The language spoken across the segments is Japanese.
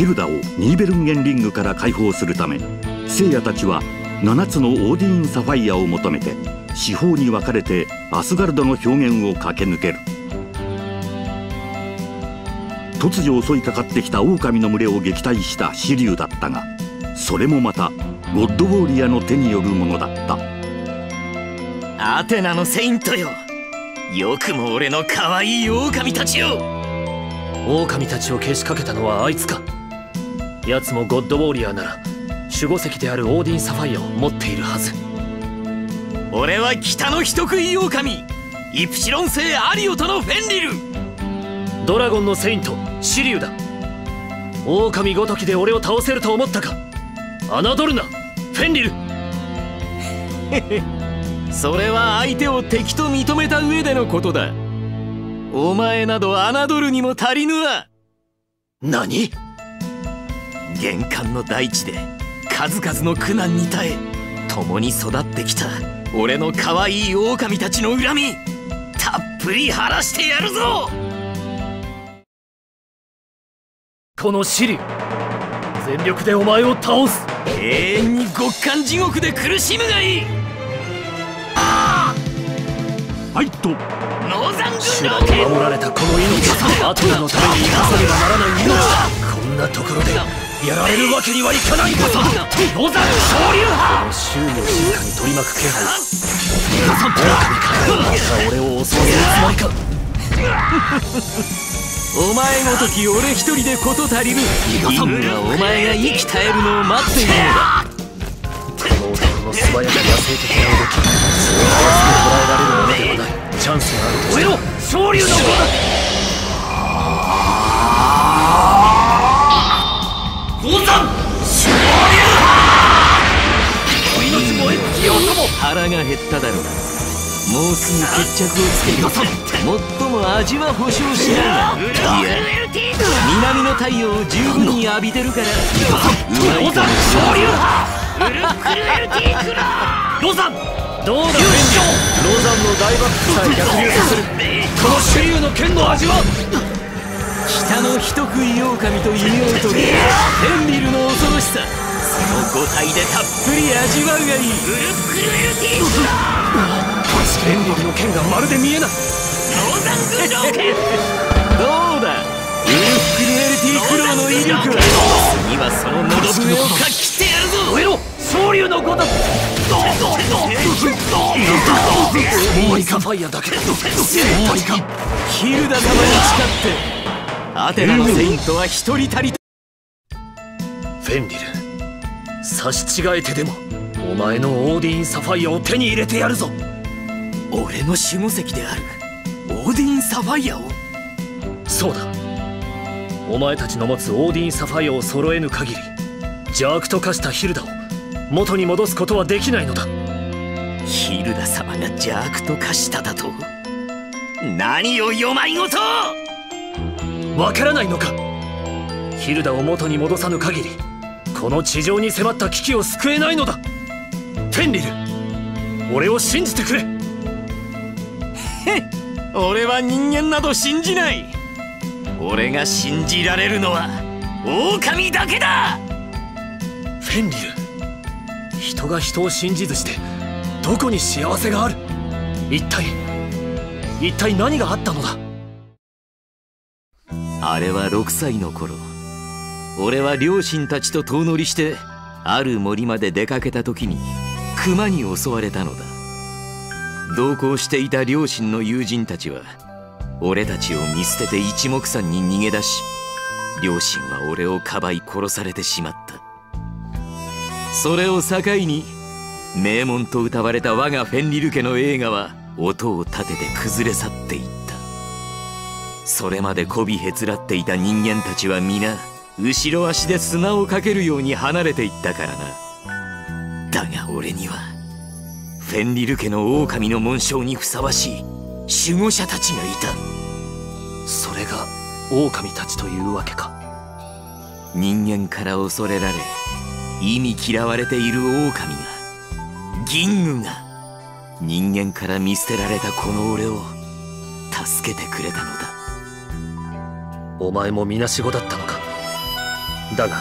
ヒルダをニーベルンゲンリングから解放するため、聖夜たちは7つのオーディーンサファイアを求めて四方に分かれてアスガルドの表現を駆け抜ける。突如襲いかかってきた狼の群れを撃退したシリウだったが、それもまたゴッドウォーリアの手によるものだった。アテナのセイントよ、よくも俺の可愛い狼たちよ。狼たちをけしかけたのはあいつか。奴もゴッドウォーリアなら守護石であるオーディンサファイアを持っているはず。俺は北の人食い狼イプシロン星アリオとのフェンリル、ドラゴンのセイントシリウだ。狼ごときで俺を倒せると思ったか。侮るなフェンリル。それは相手を敵と認めた上でのことだ。お前など侮るにも足りぬわ。何？玄関の大地で数々の苦難に耐え共に育ってきた俺の可愛い狼たちの恨み、たっぷり晴らしてやるぞ。このシリ、全力でお前を倒す。永遠に極寒地獄で苦しむがいい。ああ、はいと。手段を守られたこの命、アテナのために生かさねばならない命だ。こんなところでやられるわけにはいかないこと。野山昇竜派、この周囲を静かに取り巻く気配、狼からまた俺を襲わせるつもりか。お前ごとき俺一人で事足りる。犬はお前が息絶えるのを待っているのだ。この男の素早く野生的な動き、それは全て捉えられるものではない。チャンスがあるとしても昇竜の方だ。宝山昇竜、お命燃え尽きようとも腹が減っただろう。もうすぐ決着をつけると最も味は保証しないが、いや南の太陽を十分に浴びてるからうまいと思う。宝山昇竜派ウルクルエルティークラーロザン、どうだフェンリル、ロザンの大爆破さえ逆流させるこのシリウの剣の味は。北の人食い狼と異名を取るフェンリルの恐ろしさ、その五体でたっぷり味わうがいい。フェンリルの剣がまるで見えない。ロザン軍の剣どうだウルフクルエルティークローの威力は、次はその喉笛をかきしてやるぞ。終えろ昇竜のごとく。もういかファイアだけ、もういかヒルダ様に誓ってアテナのセイントは一人たりと。フェンリル、差し違えてでもお前のオーディーンサファイアを手に入れてやるぞ。俺の守護石であるオーディーンサファイアを。そうだ、お前たちの持つオーディンサファイアを揃えぬ限り邪悪と化したヒルダを元に戻すことはできないのだ。ヒルダ様が邪悪と化しただと？何を世まいごと！わからないのか。ヒルダを元に戻さぬ限りこの地上に迫った危機を救えないのだ。フェンリル、俺を信じてくれ。俺は人間など信じない。俺が信じられるのは狼だけだ。フェンリル、人が人を信じずしてどこに幸せがある。一体何があったのだ。あれは6歳の頃、俺は両親たちと遠乗りしてある森まで出かけた時に熊に襲われたのだ。同行していた両親の友人たちは俺たちを見捨てて一目散に逃げ出し、両親は俺をかばい殺されてしまった。それを境に名門と謳われた我がフェンリル家の栄華は音を立てて崩れ去っていった。それまで媚びへつらっていた人間たちは皆後ろ足で砂をかけるように離れていったからな。だが俺にはフェンリル家の狼の紋章にふさわしい守護者たちがいた。それが狼たちというわけか。人間から恐れられ忌み嫌われている狼が、銀具が人間から見捨てられたこの俺を助けてくれたのだ。お前もみなしごだったのか。だが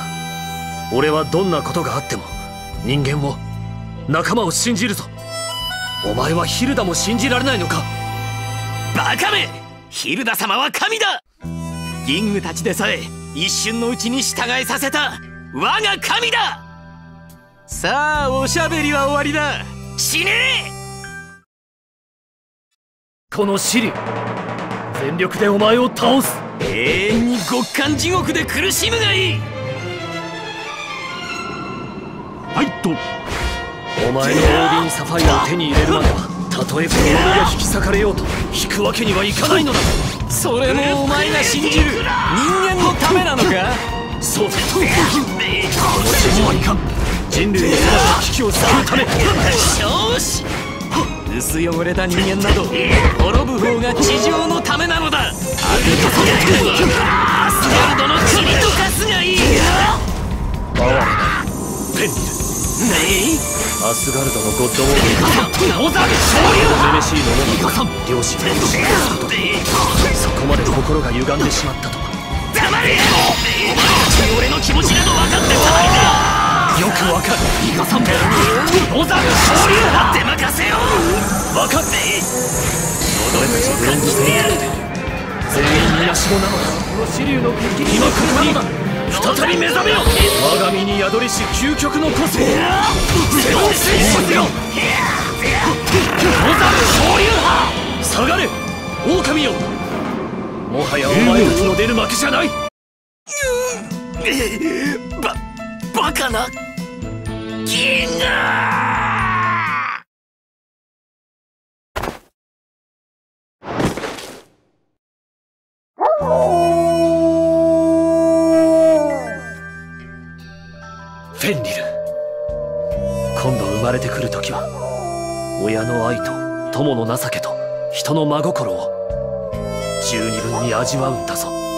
俺はどんなことがあっても人間を、仲間を信じるぞ。お前はヒルダも信じられないのか。バカめ、ヒルダ様は神だ。ギングたちでさえ一瞬のうちに従えさせた我が神だ。さあおしゃべりは終わりだ。死ねえ。このシリ、全力でお前を倒す。永遠に極寒地獄で苦しむがいい。はいと、お前のオーディンサファイアを手に入れるまでは、たとえこの森が引き裂かれようと引くわけにはいかないのだ。それもお前が信じる人間のためなのか。そうだ、これではいかん。人類の危機を救うため。よし、薄汚れた人間など滅ぶ方が地上のためなのだ。アルトソルトはアスガルドの塵と化すがいい。ああ、ペンリル、アスガルドのゴッドウォール、オザル、女々しいものの両親を失ったと、そこまで心が歪んでしまったとは。黙れ、お前たちに俺の気持ちなど分かってたまるか。よくわかる。イカさん、オザル、昇竜派って任せよ。分かっていい。俺たちブロンズ戦闘で全員皆しもなのだ。この死竜の激に今ここに再び目覚めよ。我が身に宿りし究極の個性、背を推進せよ。オザル、昇竜派、下がれ狼よ。もはやお前たちの出る負けじゃない。バカなギンガー。フェンリル、今度生まれてくる時は親の愛と友の情けと人の真心を十二分に味わうんだぞ。